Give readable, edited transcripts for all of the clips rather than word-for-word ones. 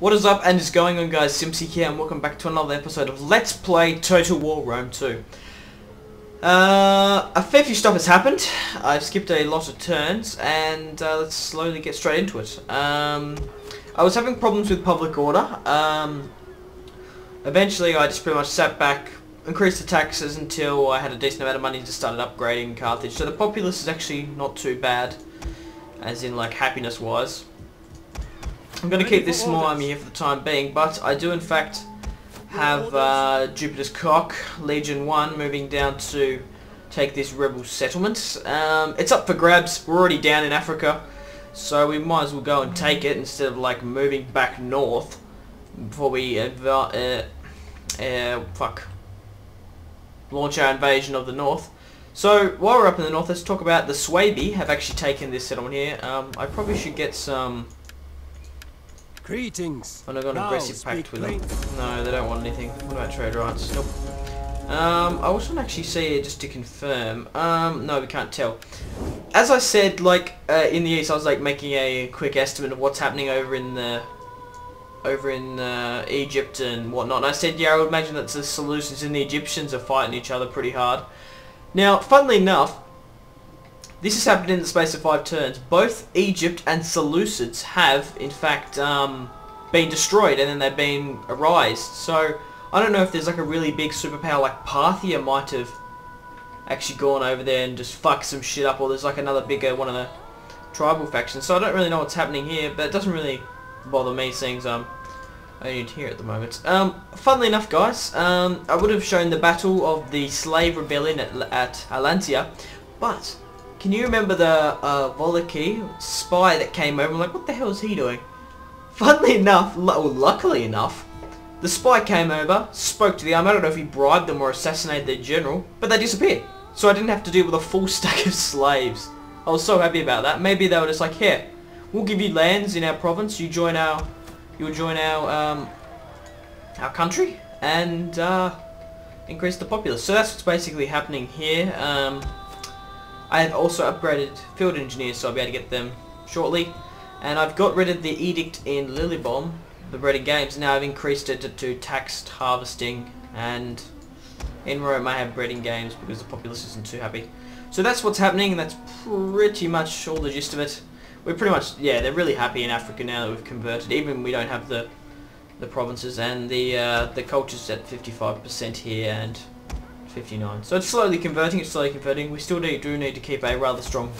What is up and is going on, guys? Simpzy here, and welcome back to another episode of Let's Play Total War Rome 2. A fair few stuff has happened. I've skipped a lot of turns, and let's slowly get straight into it. I was having problems with public order. Eventually I just pretty much sat back, increased the taxes until I had a decent amount of money to start upgrading Carthage. So the populace is actually not too bad, as in like happiness-wise. I'm going to keep this small army here for the time being, but I do in fact have Jupiter's Cock, Legion 1, moving down to take this rebel settlement. It's up for grabs. We're already down in Africa, so we might as well go and take it instead of like moving back north before we launch our invasion of the north. So while we're up in the north, let's talk about the Suebi have actually taken this settlement here. I probably should get some... Greetings. I'm not going to aggressive pact with them. No, they don't want anything. What about trade rights? Nope. I also want to actually see here just to confirm. No, we can't tell. As I said, like in the east, I was like making a quick estimate of what's happening over in Egypt and whatnot. And I said, yeah, I would imagine that the Seleucids and the Egyptians are fighting each other pretty hard. Now, funnily enough, this has happened in the space of 5 turns. Both Egypt and Seleucids have, in fact, been destroyed, and then they've been erased. So, I don't know if there's like a really big superpower like Parthia might have actually gone over there and just fucked some shit up, or there's like another bigger one of the tribal factions. So I don't really know what's happening here, but it doesn't really bother me seeing as I'm only here at the moment. Funnily enough, guys, I would have shown the battle of the slave rebellion at Alantia, but... Can you remember the Volcae spy that came over? I'm like, what the hell is he doing? Funnily enough, luckily enough, the spy came over, spoke to the army. I don't know if he bribed them or assassinated their general, but they disappeared. So I didn't have to deal with a full stack of slaves. I was so happy about that. Maybe they were just like, here, we'll give you lands in our province. You'll join our country and increase the populace. So that's what's basically happening here. I have also upgraded field engineers, so I'll be able to get them shortly. And I've got rid of the edict in Lilybaeum, the breeding games. Now I've increased it to taxed harvesting, and in Rome I have breeding games because the populace isn't too happy. So that's what's happening, and that's pretty much all the gist of it. We're pretty much, yeah, they're really happy in Africa now that we've converted. Even we don't have the provinces and the cultures at 55% here and 59. So it's slowly converting, it's slowly converting. We still do need to keep a rather strong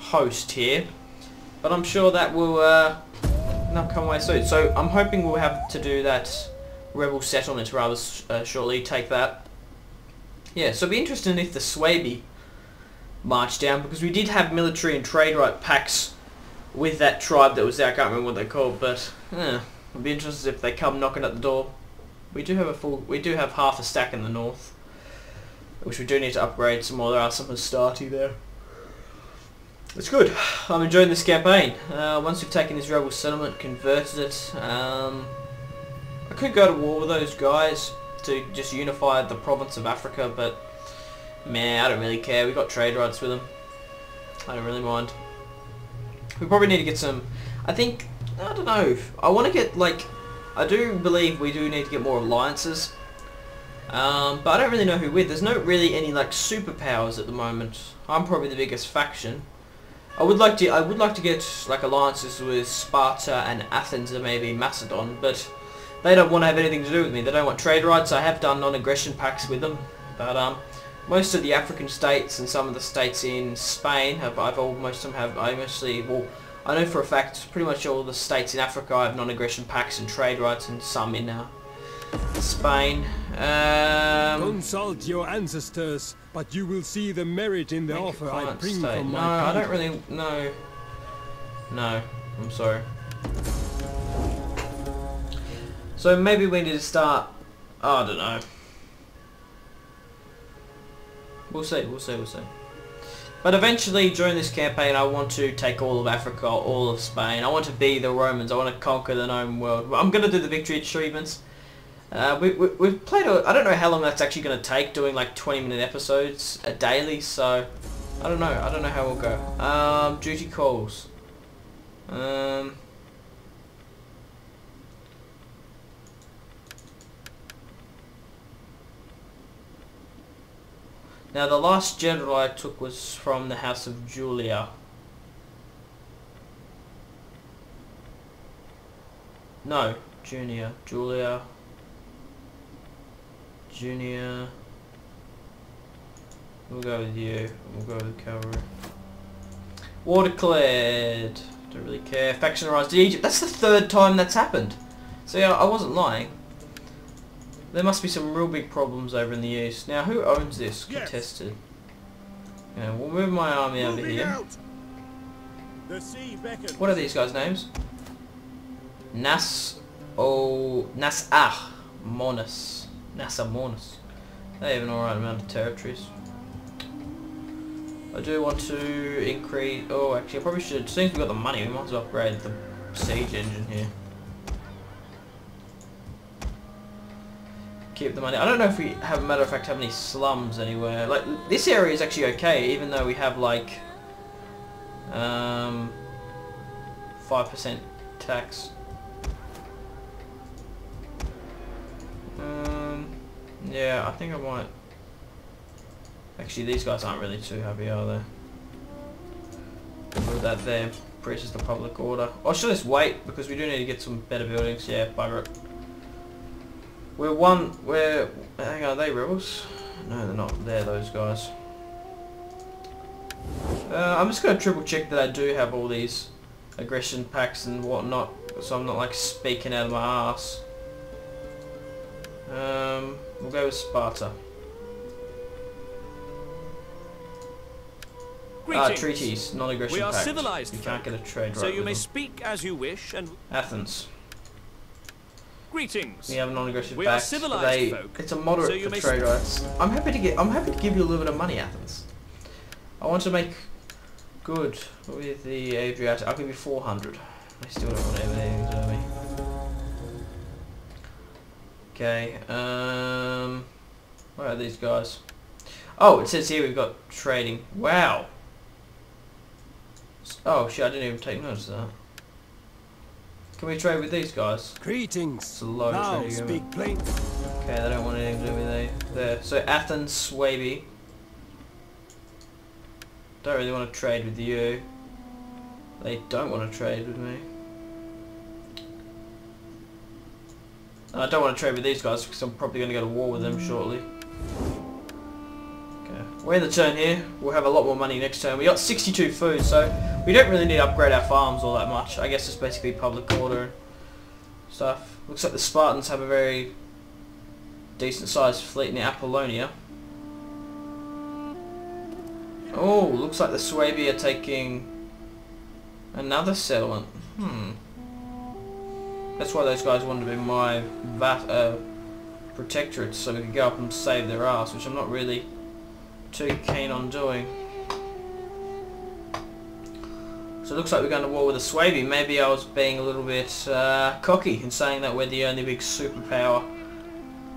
host here. But I'm sure that will not come away soon. So I'm hoping we'll have to do that rebel settlement rather shortly, take that. Yeah, so it'd be interesting if the Suebi march down, because we did have military and trade right pacts with that tribe that was there. I can't remember what they're called, but I'd be interested if they come knocking at the door. We do have we do have half a stack in the north, which we do need to upgrade some more. There are some Astarte there. It's good. I'm enjoying this campaign. Once we've taken this rebel settlement, converted it, I could go to war with those guys to just unify the province of Africa, but man, I don't really care. We've got trade rights with them. I don't really mind. We probably need to get some. I don't know. I want to get like. I do believe we do need to get more alliances, but I don't really know who with. There's not really any like superpowers at the moment. I'm probably the biggest faction. I would like to get like alliances with Sparta and Athens and maybe Macedon, but they don't want to have anything to do with me. They don't want trade rights. I have done non-aggression pacts with them, but most of the African states and some of the states in Spain I know for a fact pretty much all the states in Africa have non-aggression pacts and trade rights, and some in Spain. Consult your ancestors, but you will see the merit in the offer I bring from my country. I don't really know. No, I'm sorry. So maybe we need to start. I don't know. We'll see. We'll see. We'll see. But eventually, during this campaign, I want to take all of Africa, all of Spain. I want to be the Romans. I want to conquer the known world. I'm going to do the victory achievements. We've played... I don't know how long that's actually going to take, doing like 20-minute episodes daily, so... I don't know. I don't know how we'll go. Duty calls. Now the last general I took was from the House of Julia. No, Junia. We'll go with you. We'll go with the cavalry. War declared. Don't really care. Faction rise to Egypt. That's the third time that's happened. So yeah, I wasn't lying. There must be some real big problems over in the east. Now, who owns this? Yes. Contested. Yeah, we'll move my army over here. The sea beckons. What are these guys' names? Nasamonus. Nasamonus. They have an alright amount of territories. I do want to increase... Oh, actually, I probably should... Since we've got the money, we might as well upgrade the siege engine here. Keep the money. I don't know if we have, a matter of fact, how many slums anywhere. Like, this area is actually okay, even though we have, like... 5% tax. Yeah, I think I might... Actually, these guys aren't really too happy, are they? Put that there. Breaches the public order. Or should I just wait? Because we do need to get some better buildings. Yeah, bugger it. Hang on, are they rebels? No, they're not. They're those guys. I'm just going to triple check that I do have all these aggression packs and whatnot, so I'm not, like, speaking out of my ass. We'll go with Sparta. Treaties, non-aggression pact. We are civilized. You can't get a trade right with them. So you may speak as you wish. And Athens. Greetings. We have a non-aggression pact. We are civilized folk. It's a moderate for trade rights. I'm happy to give you a little bit of money, Athens. I want to make good with the Adriatic. I'll give you 400. I still don't want to have anything to me. Okay. Where are these guys? Oh, it says here we've got trading. Wow. Oh shit, I didn't even take notice of that. Can we trade with these guys? Greetings. Slow trading. Speak plain. Okay, they don't want anything to do with there. So Athens, Suebi. Don't really want to trade with you. They don't want to trade with me. I don't want to trade with these guys because I'm probably going to go to war with them shortly. We're in the turn here. We'll have a lot more money next turn. We got 62 food, so we don't really need to upgrade our farms all that much. I guess it's basically public order and stuff. Looks like the Spartans have a very decent sized fleet in Apollonia. Oh, looks like the Suebi are taking another settlement. That's why those guys wanted to be my protectorate, so we could go up and save their ass, which I'm not really too keen on doing. So it looks like we're going to war with the Suebi. Maybe I was being a little bit cocky in saying that we're the only big superpower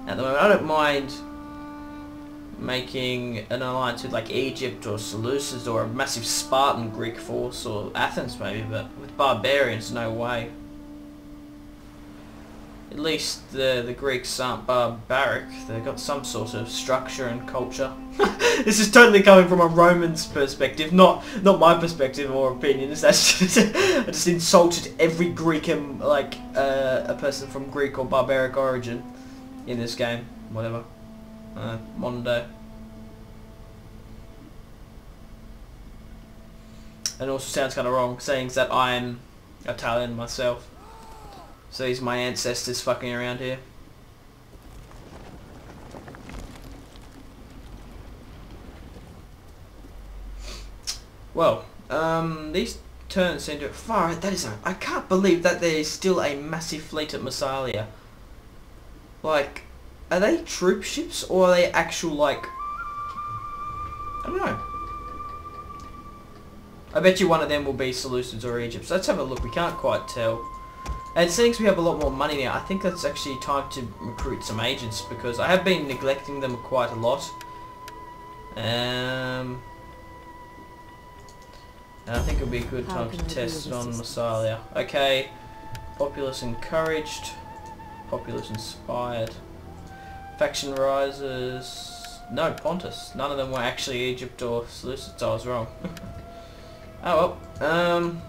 at the moment. I don't mind making an alliance with like Egypt or Seleucids or a massive Spartan Greek force or Athens maybe, but with barbarians, no way. At least the Greeks aren't barbaric. They've got some sort of structure and culture. This is totally coming from a Roman's perspective, not my perspective or opinions. That's just, I just insulted every Greek and like a person from Greek or barbaric origin in this game. Whatever. Modern day. And also sounds kind of wrong, saying that I'm Italian myself. So he's my ancestors fucking around here. Well, these turns seem to... Far, that is... I can't believe that there is still a massive fleet at Massalia. Like, are they troop ships or are they actual, like... I don't know. I bet you one of them will be Seleucids or Egypt. So let's have a look. We can't quite tell. And since we have a lot more money now, I think that's actually time to recruit some agents because I have been neglecting them quite a lot. And I think it'll be a good time to test on Massalia. Okay, populace encouraged, populace inspired, faction rises, No, Pontus. None of them were actually Egypt or Seleucid, so I was wrong. Oh well.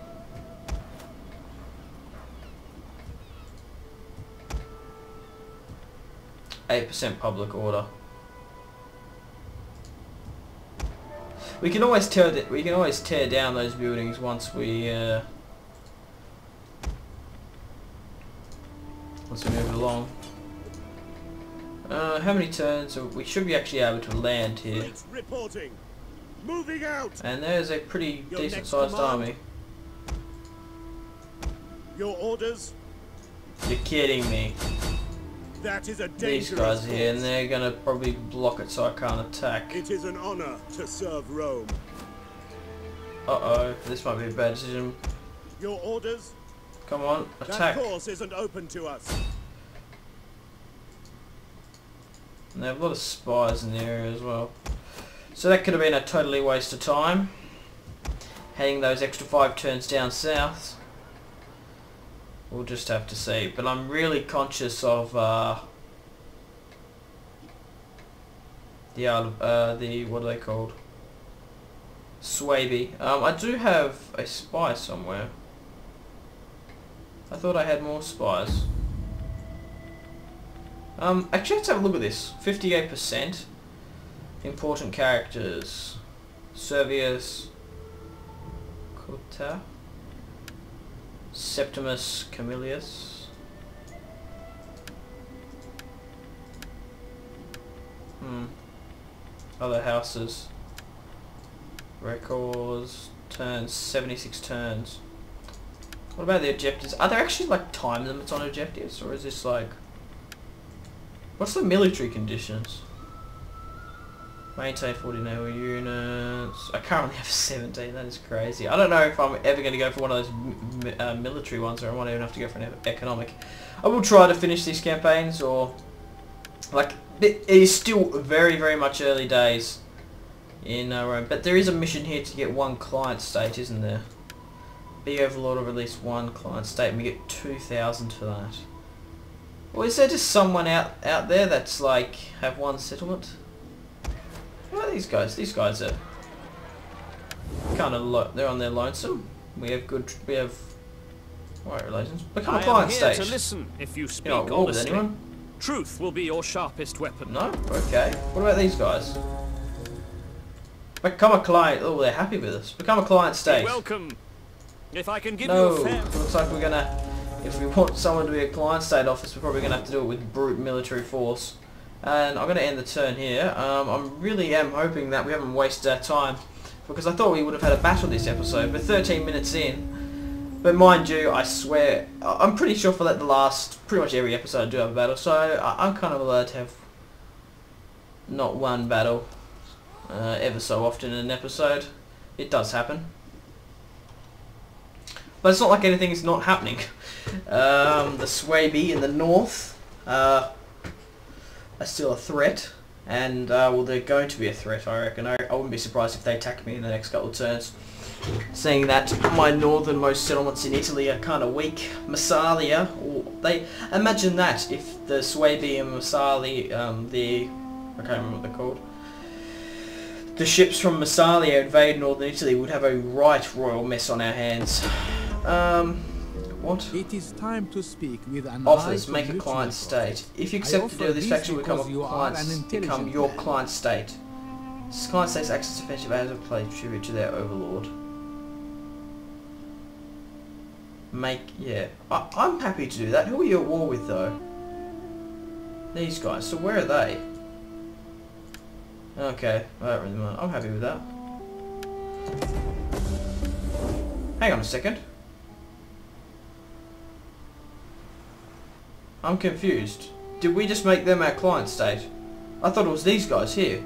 ...8% public order. We can always tear down those buildings once we move it along. How many turns? We should be actually able to land here. Moving out. And there's a pretty decent-sized army. Your orders? You're kidding me. That is a dangerous These guys here, and they're gonna probably block it so I can't attack. It is an honor to serve Rome. Uh-oh, this might be a bad decision. Your orders? Come on, attack. That course isn't open to us. And they have a lot of spies in the area as well. So that could have been a totally waste of time. Heading those extra 5 turns down south. We'll just have to see, but I'm really conscious of what are they called? Suebi. I do have a spy somewhere. I thought I had more spies. Actually, let's have a look at this. 58% important characters. Servius Cotta. Septimus Camellius. Other houses. Records. Turns. 76 turns. What about the objectives? Are there actually like time limits on objectives? Or is this like... What's the military conditions? Maintain 40 naval units. I currently have 17. That is crazy. I don't know if I'm ever going to go for one of those military ones, or I won't even have to go for an economic. I will try to finish these campaigns, or like it is still very, very much early days in Rome. But there is a mission here to get 1 client state, isn't there? Be overlord or release 1 client state, and we get 2,000 for that. Or is there just someone out there that's like have 1 settlement? Well, these guys are kind of they're on their lonesome. We have right relations. Become a client stage. To listen if you speak honestly. Anyone. Truth will be your sharpest weapon. No? Okay. What about these guys? Become a client. Oh, they're happy with us. Become a client stage. Welcome. If I can give you a fair... Looks like we're gonna. If we want someone to be a client state office, we're probably gonna have to do it with brute military force. And I'm going to end the turn here. I really am hoping that we haven't wasted our time, because I thought we would have had a battle this episode. We're 13 minutes in, but mind you, I swear, I'm pretty sure for like the last, pretty much every episode I do have a battle, so I'm kind of allowed to have not one battle ever so often in an episode. It does happen. But it's not like anything is not happening. The Suebi in the north, are still a threat, and well, they're going to be a threat, I reckon. I wouldn't be surprised if they attack me in the next couple of turns, seeing that my northernmost settlements in Italy are kind of weak. Massalia, imagine that if the Suebi and Massalia, I can't remember what they're called, the ships from Massalia invade northern Italy, would have a right royal mess on our hands. What? It is time to speak with an offers, make a client state. If you accept the deal, this faction will become your client state. This client state's access to pension as a play tribute to their overlord. I'm happy to do that. Who are you at war with though? These guys, so where are they? Okay, I don't really mind. I'm happy with that. Hang on a second. I'm confused. Did we just make them our client state? I thought it was these guys here.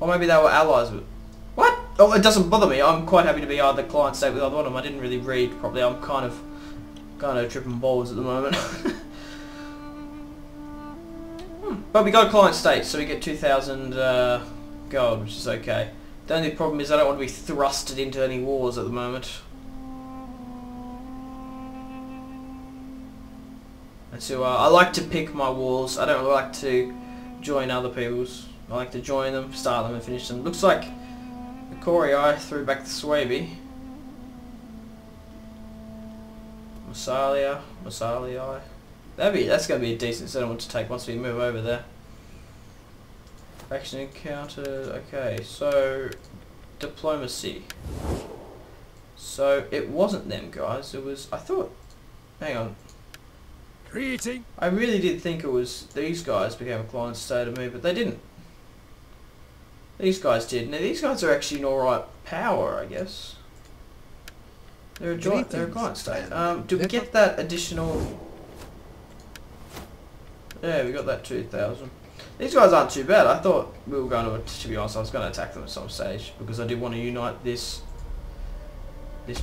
Or maybe they were allies with... What? Oh, it doesn't bother me. I'm quite happy to be either client state with either one of them. I didn't really read properly. I'm kind of tripping balls at the moment. But we got a client state, so we get 2,000 gold, which is okay. The only problem is I don't want to be thrusted into any wars at the moment. So I like to pick my wars. I don't like to join other people's. I like to join them, start them and finish them. Looks like the Corii threw back the Suebi. Massalia. That's going to be a decent settlement to take once we move over there. Faction encountered. Okay, so diplomacy. So it wasn't them guys. It was. I thought. Hang on. Creating. I really did think it was these guys became a client state to me, but they didn't. These guys did. Now these guys are actually an alright power, I guess. They're a joint. They're a client state. Do we get that additional? Yeah, we got that 2,000. These guys aren't too bad. I thought we were going to be honest, I was going to attack them at some stage because I did want to unite this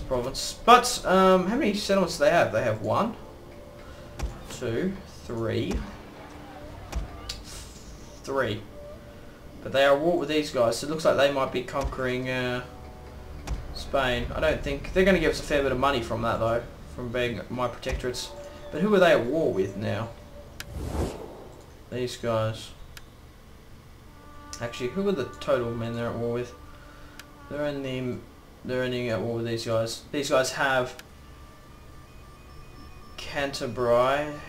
province. But how many settlements do they have? They have 1, 2, 3, 3. But they are at war with these guys, so it looks like they might be conquering Spain. I don't think they're going to give us a fair bit of money from that though, from being my protectorates. But who are they at war with now? These guys. Actually, who are the total men they're at war with? They're ending at war with these guys. These guys have Cantabria,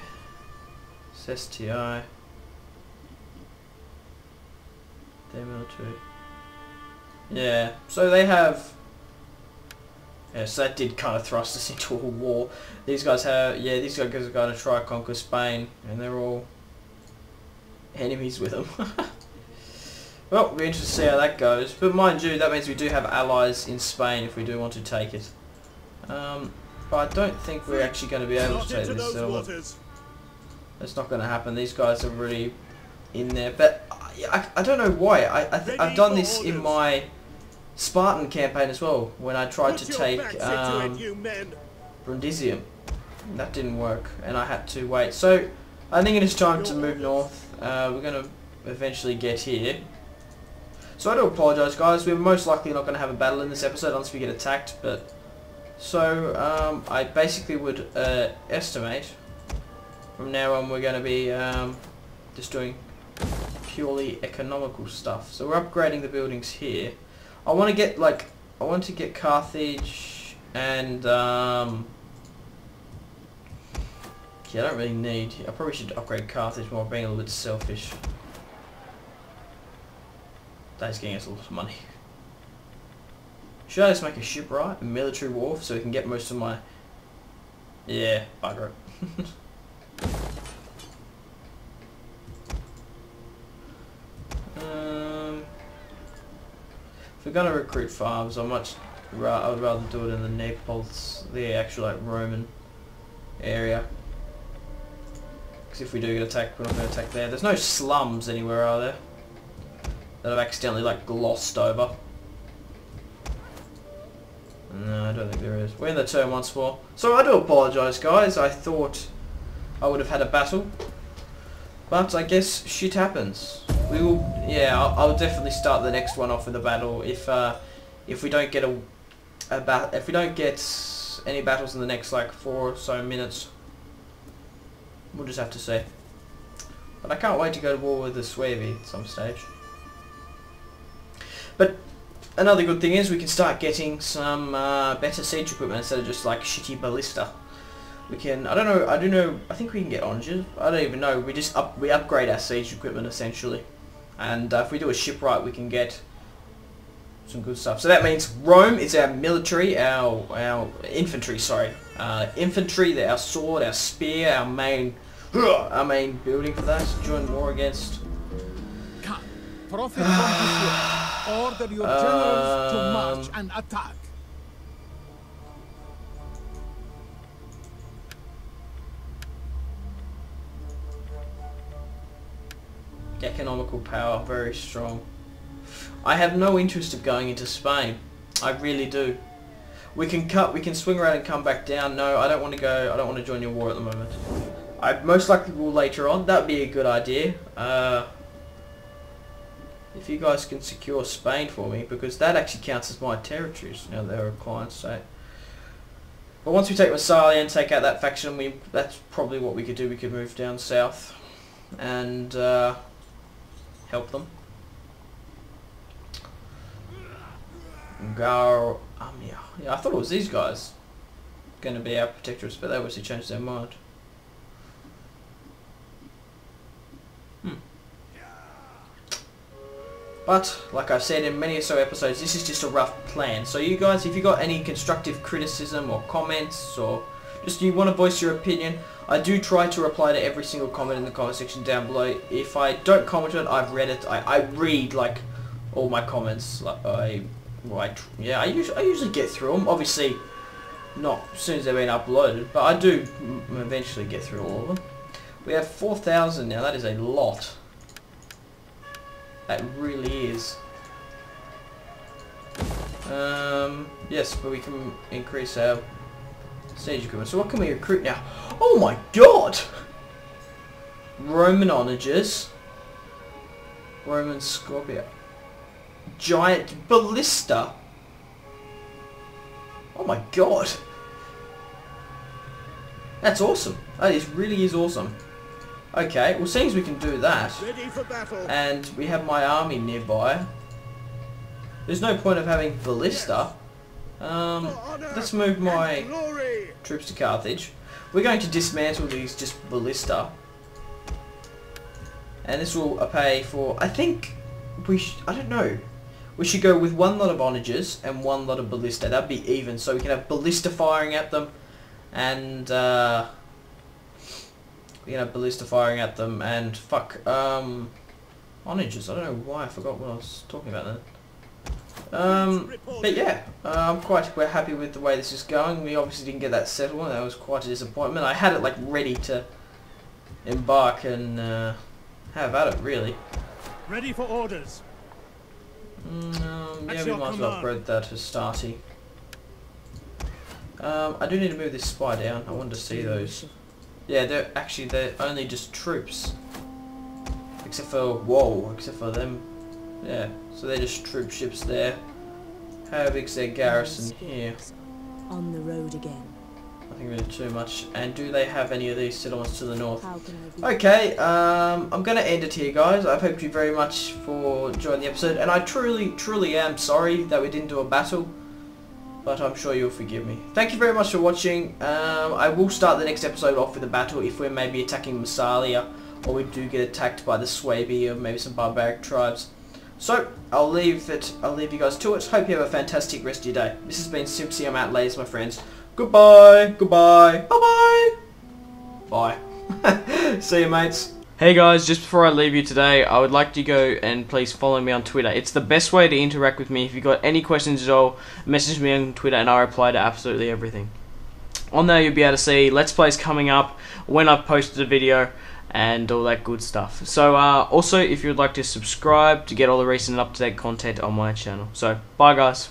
Sestii, their military. Yeah, so they have. Yeah, so that did kind of thrust us into a war. These guys have. Yeah, these guys are going to try and conquer Spain, and they're all enemies with them. Well, we're interested to see how that goes. But mind you, that means we do have allies in Spain if we do want to take it. But I don't think we're actually going to be able to take this settlement. That's not going to happen. These guys are really in there. But I don't know why. I've done this in my Spartan campaign as well, when I tried to take Brundisium. That didn't work, and I had to wait. So I think it is time to move north. We're going to eventually get here. So I do apologise guys, we're most likely not going to have a battle in this episode unless we get attacked. But so I basically would estimate from now on we're going to be just doing purely economical stuff. So we're upgrading the buildings here. I want to get like, I want to get Carthage and yeah, I don't really need, I probably should upgrade Carthage more, being a little bit selfish. That's getting us a lot of money. Should I just make a shipwright, a military wharf, so we can get most of my... Yeah, bugger it. If we're going to recruit farms, I would rather do it in the Naples, the actual like, Roman area. Because if we do get attacked, we're not going to attack there. There's no slums anywhere, are there? That I've accidentally like glossed over. No, I don't think there is. We're in the turn once more. So I do apologise guys, I thought I would have had a battle. But I guess shit happens. We will, yeah, I'll definitely start the next one off with a battle if we don't get if we don't get any battles in the next like 4 or so minutes. We'll just have to see. But I can't wait to go to war with the Suebi at some stage. But another good thing is we can start getting some better siege equipment instead of just like shitty ballista. We can, I don't know, I do know, I think we can get oranges. I don't even know, we upgrade our siege equipment essentially. And if we do a shipwright we can get some good stuff. So that means Rome is our military, our infantry, sorry. Infantry, our sword, our spear, our main building for that. Join war against... Order your generals to march and attack. Economical power, very strong. I have no interest of going into Spain. I really do. We can swing around and come back down. No, I don't want to go. I don't want to join your war at the moment. I most likely will later on. That would be a good idea. If you guys can secure Spain for me, because that actually counts as my territories. Now they're a client state. But once we take Massalia and take out that faction, that's probably what we could do. We could move down south and help them. Yeah, I thought it was these guys going to be our protectors, but they obviously changed their mind. But, like I've said in many or so episodes, this is just a rough plan. So you guys, if you got any constructive criticism or comments, or just you want to voice your opinion, I do try to reply to every single comment in the comment section down below. If I don't comment on it, I've read it. I read, like, all my comments. Like, I usually get through them. Obviously, not as soon as they've been uploaded, but I do eventually get through all of them. We have 4,000 now. That is a lot. That really is. Yes, but we can increase our siege equipment. So what can we recruit now? Oh my god! Roman onagers. Roman Scorpio. Giant ballista. Oh my god! That's awesome. That is really is awesome. Okay, well, seeing as we can do that, and we have my army nearby, there's no point of having ballista. Let's move my troops to Carthage. We're going to dismantle these just ballista, and this will pay for. I think I don't know. We should go with one lot of onagers and one lot of ballista. That'd be even, so we can have ballista firing at them, and. You know, ballista firing at them, and fuck, onagers. I don't know why I forgot what I was talking about then. But yeah, we're happy with the way this is going. We obviously didn't get that settled, and that was quite a disappointment. I had it, like, ready to embark and, have at it, really. Ready for orders. Yeah, we might as well upgrade that Astarte. I do need to move this spy down. I wanted to see those. Yeah, they're only just troops. Except for them. Yeah, so they're just troop ships there. How big's their garrison here? On the road again. I think we did too much. And do they have any of these settlements to the north? Okay, I'm gonna end it here, guys. I've hoped you very much for joining the episode, and I truly, truly am sorry that we didn't do a battle. But I'm sure you'll forgive me. Thank you very much for watching. I will start the next episode off with a battle if we're maybe attacking Massalia, or we do get attacked by the Suebi or maybe some barbaric tribes. So I'll leave you guys to it. Hope you have a fantastic rest of your day. This has been Simpzy. I'm out, ladies, my friends. Goodbye, goodbye, bye bye, bye. See you, mates. Hey guys, just before I leave you today, I would like to go and please follow me on Twitter. It's the best way to interact with me. If you've got any questions at all, message me on Twitter and I'll reply to absolutely everything. On there you'll be able to see Let's Plays coming up, when I've posted a video, and all that good stuff. So also, if you'd like to subscribe to get all the recent and up-to-date content on my channel. So, bye guys.